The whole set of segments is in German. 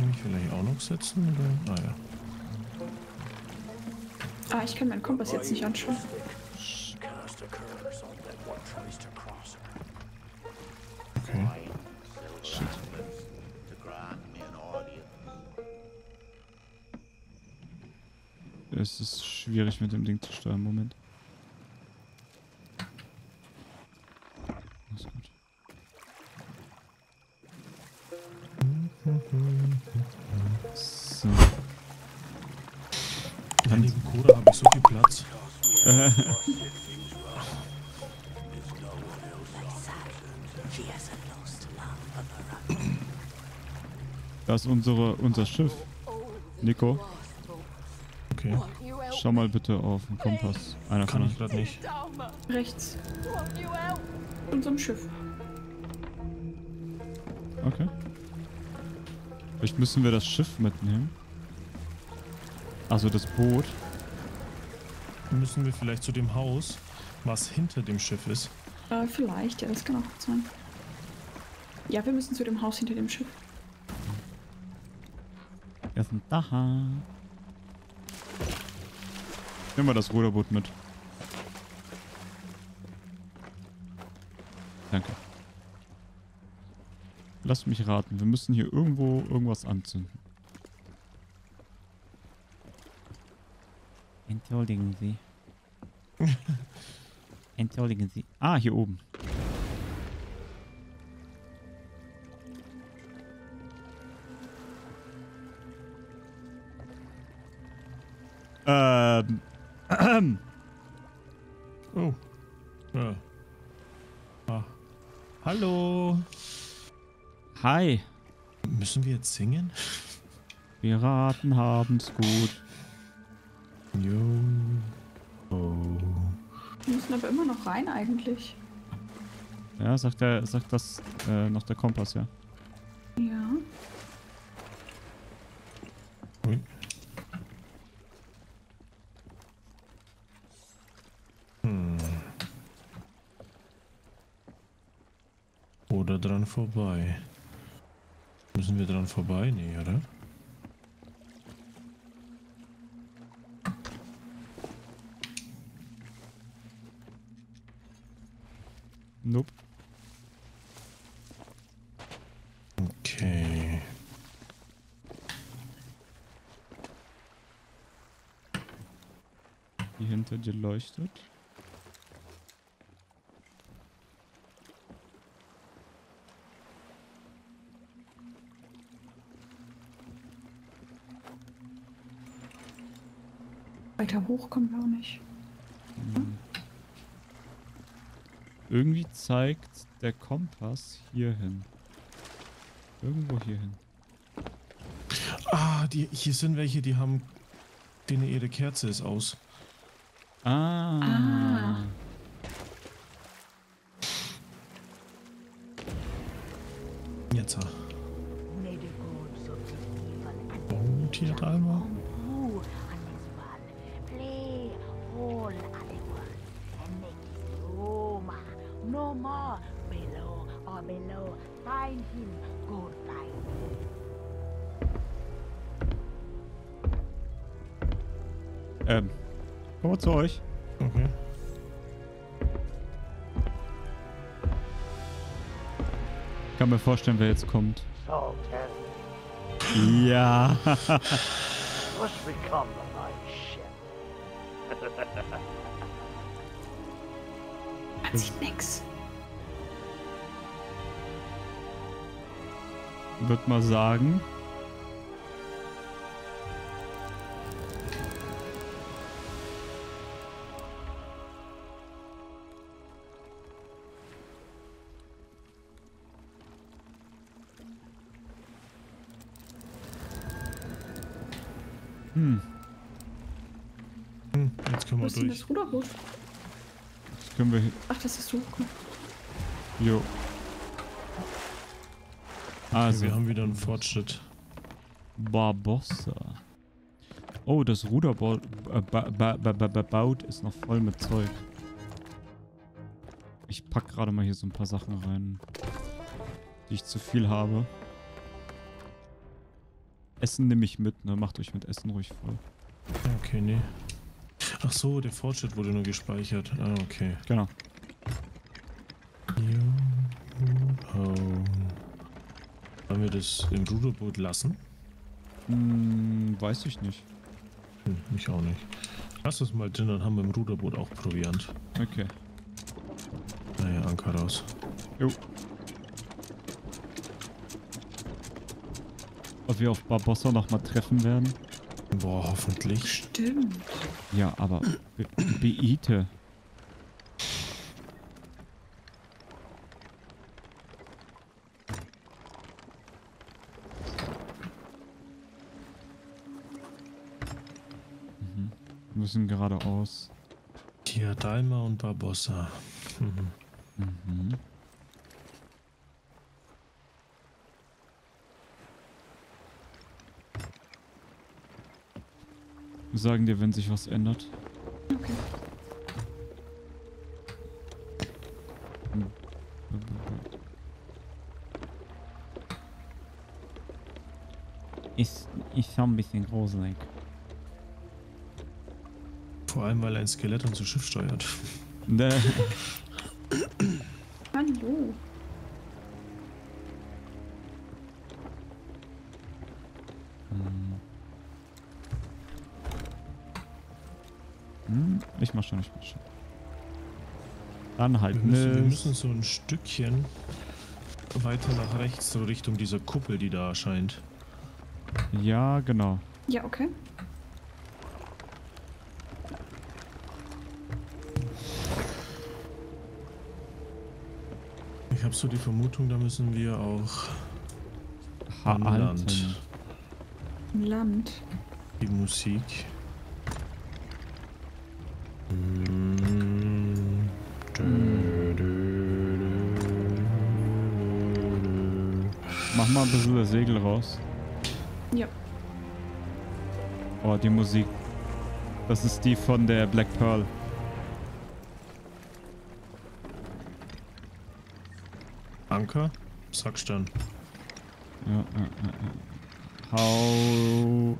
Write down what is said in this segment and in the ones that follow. kann ich vielleicht auch noch setzen? Oder? Ah ja. Ah, ich kann meinen Kompass jetzt nicht anschauen. Okay. Shit. Es ist schwierig mit dem Ding zu steuern, Moment. So. An dem Koda habe ich so viel Platz. Das ist unser Schiff. Nico. Okay. Schau mal bitte auf den Kompass. Einer kann ich gerade nicht. Rechts. Unserem Schiff. Okay. Vielleicht müssen wir das Schiff mitnehmen. Also das Boot. Müssen wir vielleicht zu dem Haus, was hinter dem Schiff ist? Vielleicht, ja, das kann auch gut sein. Ja, wir müssen zu dem Haus hinter dem Schiff. Wir sind da. Nehmen wir das Ruderboot mit. Danke. Lass mich raten, wir müssen hier irgendwo irgendwas anzünden. Entschuldigen Sie. Entschuldigen Sie. Ah, hier oben. Oh. Ja. Ah. Hallo. Hi. Müssen wir jetzt singen? Piraten haben's gut. Jo. Oh. Wir müssen aber immer noch rein eigentlich. Ja, sagt das noch der Kompass, ja. Ja. Ui. Oder dran vorbei. Müssen wir dran vorbei? Nee, oder? Nope. Okay. Die hinter dir leuchtet. Weiter hoch kommen wir auch nicht. Hm? Irgendwie zeigt der Kompass hierhin. Irgendwo hierhin. Ah, hier sind welche, die haben... denen ihre Kerze ist aus. Ah. Ah. Jetzt. Oh, Tieralma. Kommen wir zu euch. Okay. Ich kann mir vorstellen, wer jetzt kommt. Ja. Man sieht nix. Würde mal sagen. Jetzt können wir durch. Das Ruderboot? Jetzt können wir... Ach, das ist so cool. Jo. Also, okay, wir haben wieder einen Fortschritt. Barbossa. Oh, das Ruderboot ist noch voll mit Zeug. Ich pack gerade mal hier so ein paar Sachen rein, die ich zu viel habe. Essen nehme ich mit, ne? Macht euch mit Essen ruhig voll. Okay, nee. Ach so, der Fortschritt wurde nur gespeichert. Ah, okay. Genau. Wollen wir das im Ruderboot lassen? Hm, weiß ich nicht. Hm, mich auch nicht. Lass es mal drin, dann haben wir im Ruderboot auch Proviant. Okay. Naja, Anker raus. Jo. Ob wir auf Barbossa nochmal treffen werden? Boah, hoffentlich. Stimmt. Ja, aber Beate. Wir müssen geradeaus. Hier, Daima und Barbossa. Mhm. Mhm. Wir sagen dir, wenn sich was ändert. Okay. Ist schon ein bisschen gruselig. Vor allem, weil ein Skelett unser Schiff steuert. Nee. Hallo. Hm, ich mach schon. Dann halt. Wir müssen so ein Stückchen weiter nach rechts, so Richtung dieser Kuppel, die da erscheint. Ja, genau. Ja, okay. Ich habe so die Vermutung, da müssen wir auch am Land. Im Land. Die Musik. Mach mal ein bisschen das Segel raus. Ja. Oh, die Musik. Das ist die von der Black Pearl. Anker, Sackstern. Ja. Hau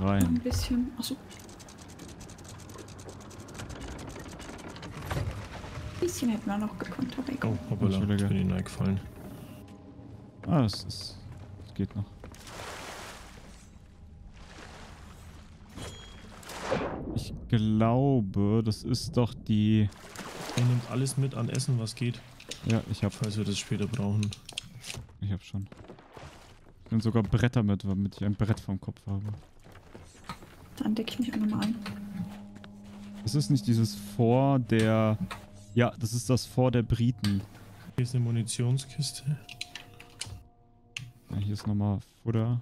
rein. Ein bisschen. Achso. Ein bisschen hätten wir noch gekonnt, aber egal. Oh, hoppala, ich bin ihnen eingefallen. Ah, es geht noch. Ich glaube, das ist doch die... Er nimmt alles mit an Essen, was geht. Ja, ich hab. Falls wir das später brauchen. Ich hab schon. Ich nehme sogar Bretter mit, damit ich ein Brett vorm Kopf habe. Dann decke ich mich auch nochmal ein. Das ist nicht dieses vor der... Ja, das ist das vor der Briten. Hier ist eine Munitionskiste. Ja, hier ist nochmal Futter.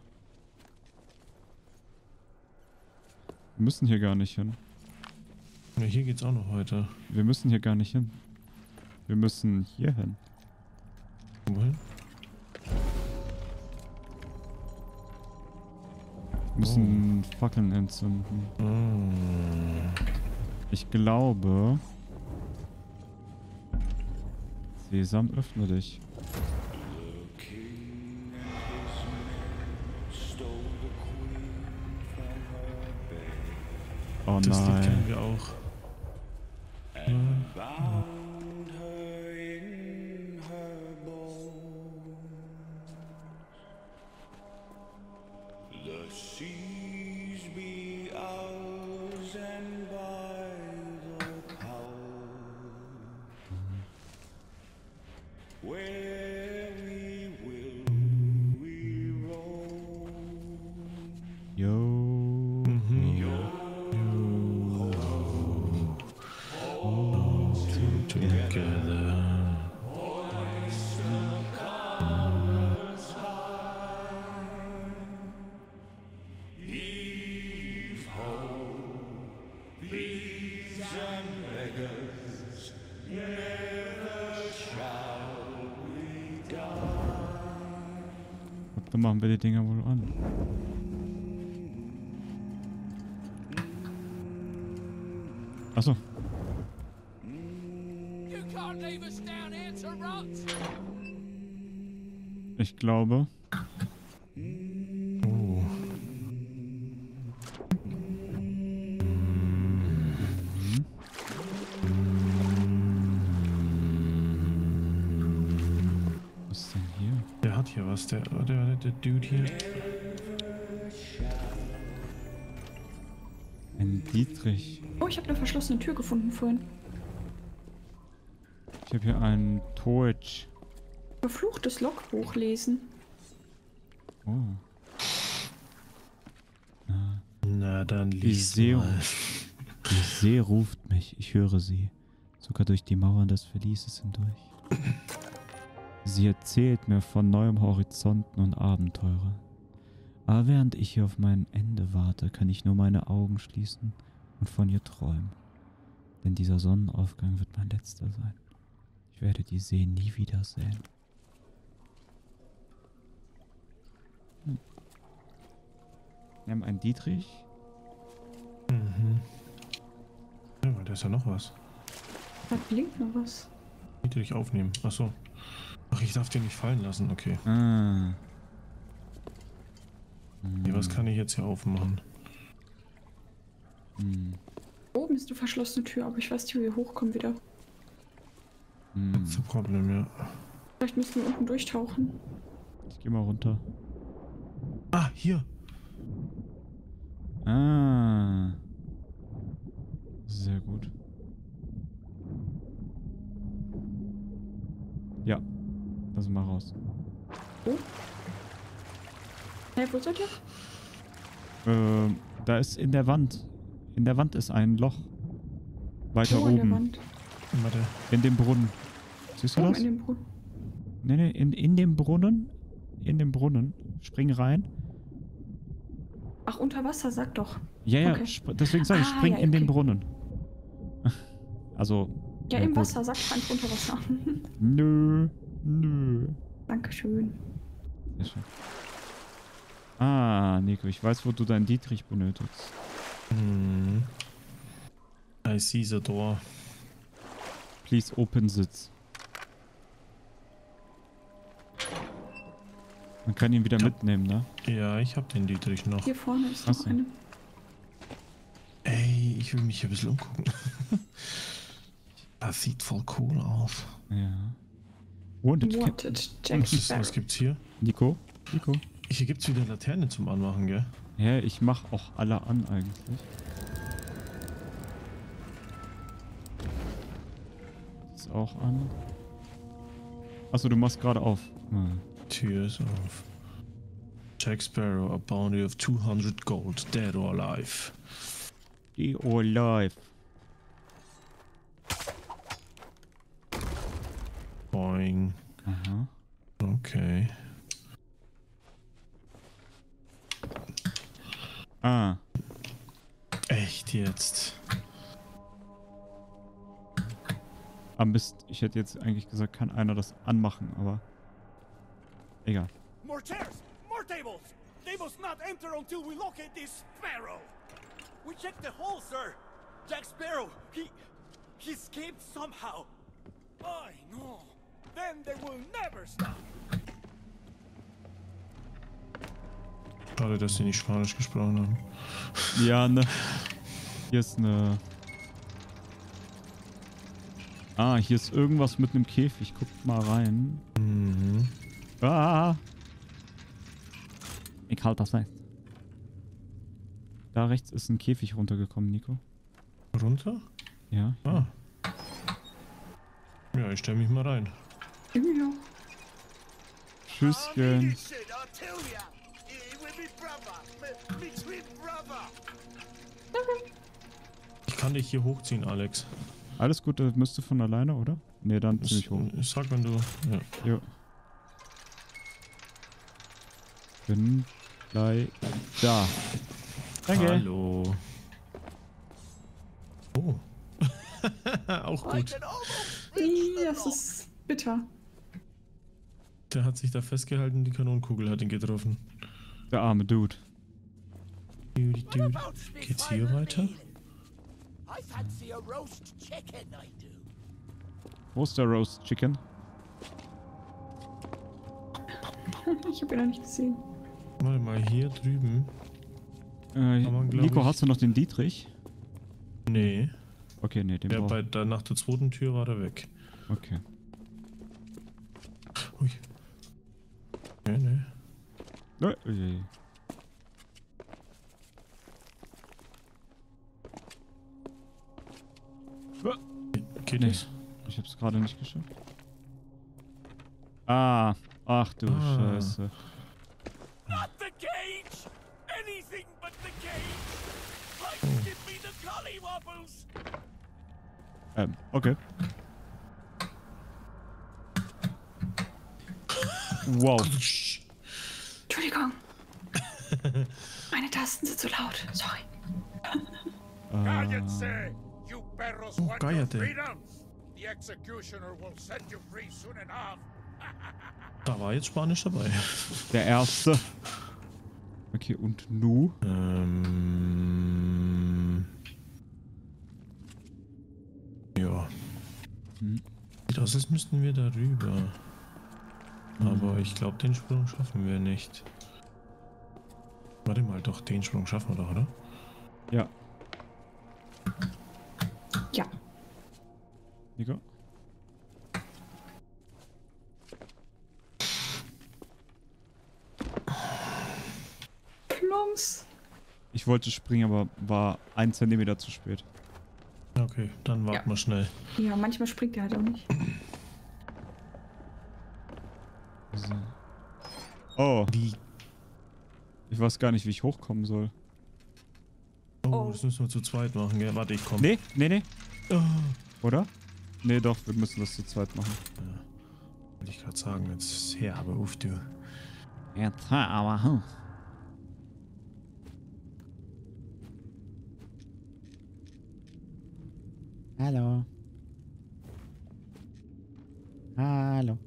Wir müssen hier gar nicht hin. Ja, hier geht's auch noch weiter. Wir müssen hier gar nicht hin. Wir müssen hier hin. Wohin? Wir müssen Fackeln entzünden. Oh. Ich glaube... Sesam, öffne dich. Oh nein. Das Lied kennen wir auch. Ja. Dann machen wir die Dinger wohl an. Achso. Ich glaube. Oh. hier was, der Dude hier. Ein Dietrich. Oh, ich habe eine verschlossene Tür gefunden vorhin. Ich habe hier einen Torch. Verfluchtes Logbuch lesen. Oh. Na dann lies mal. Die See ruft mich, ich höre sie. Sogar durch die Mauern des Verlieses hindurch. Sie erzählt mir von neuem Horizonten und Abenteurer. Aber während ich hier auf mein Ende warte, kann ich nur meine Augen schließen und von ihr träumen. Denn dieser Sonnenaufgang wird mein letzter sein. Ich werde die See nie wiedersehen. Wir haben einen Dietrich. Mhm. Ja, aber da ist ja noch was. Da blinkt noch was. Dietrich aufnehmen. Achso. Ach, ich darf den nicht fallen lassen. Okay. Ah. Nee, was kann ich jetzt hier aufmachen? Mhm. Oben ist eine verschlossene Tür, aber ich weiß nicht, wie wir hochkommen wieder. Mhm. Das ist ein Problem, ja. Vielleicht müssen wir unten durchtauchen. Ich geh mal runter. Ah, hier. Ah. Sehr gut. Ja. Lass mal raus. Oh. Hey, wo seid ihr? Da ist in der Wand. In der Wand ist ein Loch. Weiter oben. In der Wand. Warte. In dem Brunnen. Siehst du das? In dem Brunnen. Nee, nee, in dem Brunnen. In dem Brunnen. Spring rein. Ach, unter Wasser, sag doch. Ja, ja, okay. Deswegen sage ich, spring ja, okay. In den Brunnen. Also. Ja, im gut. Wasser, sag einfach unter Wasser. Nö, nö. Dankeschön. Sehr schön. Ah, Nico, ich weiß, wo du deinen Dietrich benötigst. Hm. I see the door. Please open it. Man kann ihn wieder mitnehmen, ne? Ja, ich hab den Dietrich noch. Hier vorne ist noch eine. Ey, ich will mich hier ein bisschen umgucken. Das sieht voll cool aus. Ja. Wanted Jack Sparrow. Was gibt's hier? Nico? Nico? Hier gibt's wieder Laterne zum Anmachen, gell? Ja, ich mach auch alle an eigentlich. Das ist auch an. Achso, du machst gerade auf. Hm. Tür ist auf. Jack Sparrow, a bounty of 200 gold, dead or alive. Dead or alive. Boing. Aha. Okay. Ah. Echt jetzt? Ah, Mist, ich hätte jetzt eigentlich gesagt, kann einer das anmachen, aber... Egal. More chairs, more tables. They must not enter until we locate this Sparrow. We checked the hole, sir. Jack Sparrow, he escaped somehow. I know. Then they will never stop. Schade, dass sie nicht Spanisch gesprochen haben. Ja, ne. Hier ist eine. Ah, hier ist irgendwas mit einem Käfig. Guckt mal rein. Mhm. Ah! Ich halte das fest. Da rechts ist ein Käfig runtergekommen, Nico. Runter? Ja. Ah. Ja, ich stelle mich mal rein. Ja. Tschüsschen. Ich kann dich hier hochziehen, Alex. Alles gut, das müsste von alleine, oder? Ne, dann zieh mich hoch. Ich sag, wenn du... Ja. Jo. Bin gleich da. Danke. Hallo. Oh. Auch gut. Das ist bitter. Der hat sich da festgehalten, die Kanonenkugel hat ihn getroffen. Der arme Dude. Geht's hier weiter? Wo ist der Roast Chicken? Ich hab ihn noch nicht gesehen. Warte mal, hier drüben. Nico, hast du noch den Dietrich? Nee. Okay, nee, den brauch ich. Nach der zweiten Tür war der weg. Okay. Ui. Geht nicht. Ich hab's gerade nicht geschafft. Ah, ach du Scheiße. Not the cage! Anything but the cage! Like give me the collywobbles! Okay. Wow. Entschuldigung. Meine Tasten sind zu laut. Sorry. You perros want your freedom. The executioner will set you free soon enough. Da war jetzt Spanisch dabei. Der erste. Okay, und nu? Ja. Sieht aus, als müssten wir darüber. Aber ich glaube, den Sprung schaffen wir nicht. Warte mal, doch, den Sprung schaffen wir doch, oder? Ja. Ja. Nico? Plums. Ich wollte springen, aber war 1 Zentimeter zu spät. Okay, dann warten wir schnell. Ja, manchmal springt er halt auch nicht. So. Oh. Wie? Ich weiß gar nicht, wie ich hochkommen soll. Oh, das müssen wir zu zweit machen, gell? Warte, ich komme. Nee. Oh. Oder? Nee, doch, wir müssen das zu zweit machen. Ja. Wollte ich gerade sagen, jetzt her, aber uff, du. Jetzt her, aber hm. Hallo. Hallo.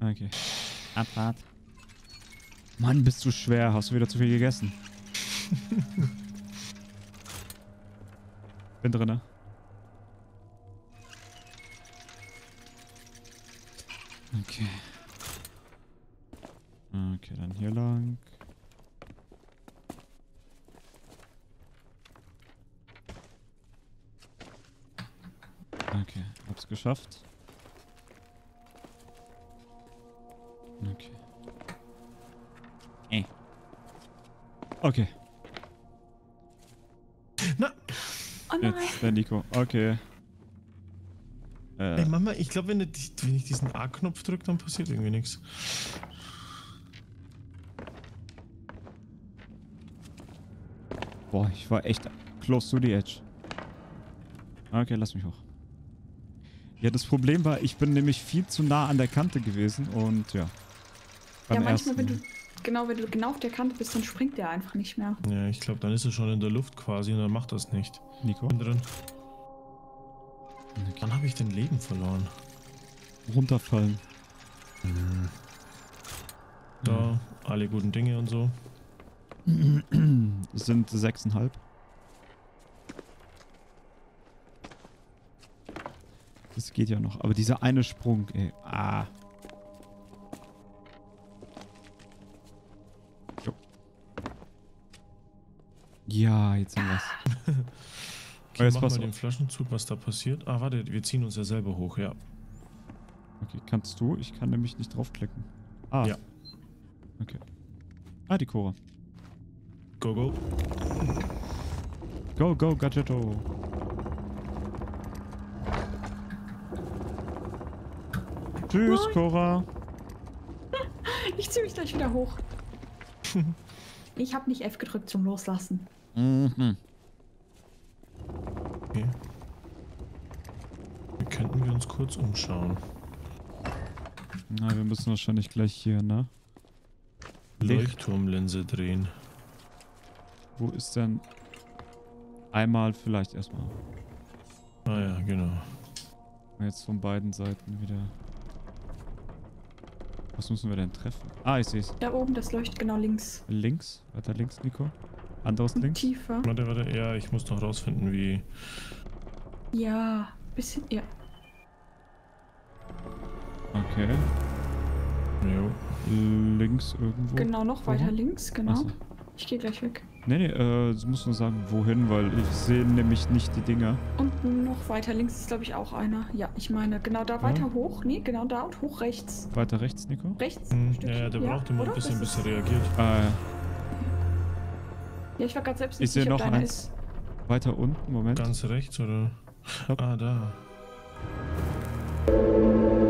Okay. Abfahrt. Mann, bist du schwer. Hast du wieder zu viel gegessen? Bin drinne. Okay. Okay, dann hier lang. Okay, hab's geschafft. Okay. Okay. Na. Oh nein. Jetzt der Nico. Okay. Ey Mama, ich glaube, wenn ich diesen A-Knopf drücke, dann passiert irgendwie nichts. Boah, ich war echt close to the edge. Okay, lass mich hoch. Ja, das Problem war, ich bin nämlich viel zu nah an der Kante gewesen und ja. Ja, manchmal, wenn du genau auf der Kante bist, dann springt der einfach nicht mehr. Ja, ich glaube, dann ist er schon in der Luft quasi und dann macht das nicht. Nico? Bin drin. Okay. Wann habe ich denn Leben verloren? Runterfallen. Mhm. Da, alle guten Dinge und so. Das sind 6,5. Das geht ja noch, aber dieser eine Sprung, ey. Ah. Ja, jetzt haben wir's. Okay, jetzt mach mal den Flaschenzug, was da passiert. Ah, warte, wir ziehen uns ja selber hoch, ja. Okay, kannst du? Ich kann nämlich nicht draufklicken. Ah. Ja. Okay. Ah, die Cora. Go, go. Go, go, Gadgetto. Tschüss, Moin. Cora. Ich zieh mich gleich wieder hoch. Ich habe nicht F gedrückt zum Loslassen. Mhm. Okay. Wir könnten uns kurz umschauen. Na, wir müssen wahrscheinlich gleich hier, ne? Leuchtturmlinse drehen. Wo ist denn... Einmal vielleicht erstmal. Ah ja, genau. Jetzt von beiden Seiten wieder... Was müssen wir denn treffen? Ah, ich seh's. Da oben, das leuchtet genau links. Links? Weiter links, Nico? Anderes links? Tiefer. Warte. Ja, ich muss noch rausfinden, wie... Ja, bisschen... Ja. Okay. Jo. Links irgendwo? Genau, noch weiter links, genau. So. Ich gehe gleich weg. Nee, du musst nur sagen, wohin, weil ich sehe nämlich nicht die Dinger. Und noch weiter links ist, glaube ich, auch einer. Ja, ich meine, genau da weiter hoch. Nee, genau da und hoch rechts. Weiter rechts, Nico? Rechts? Mhm. Ja, der braucht immer ein bisschen, bis er reagiert. Ah, ja. Ja, ich war gerade selbst nicht sicher, ob da einer ist. Weiter unten, Moment. Ganz rechts, oder? Stop. Ah, da.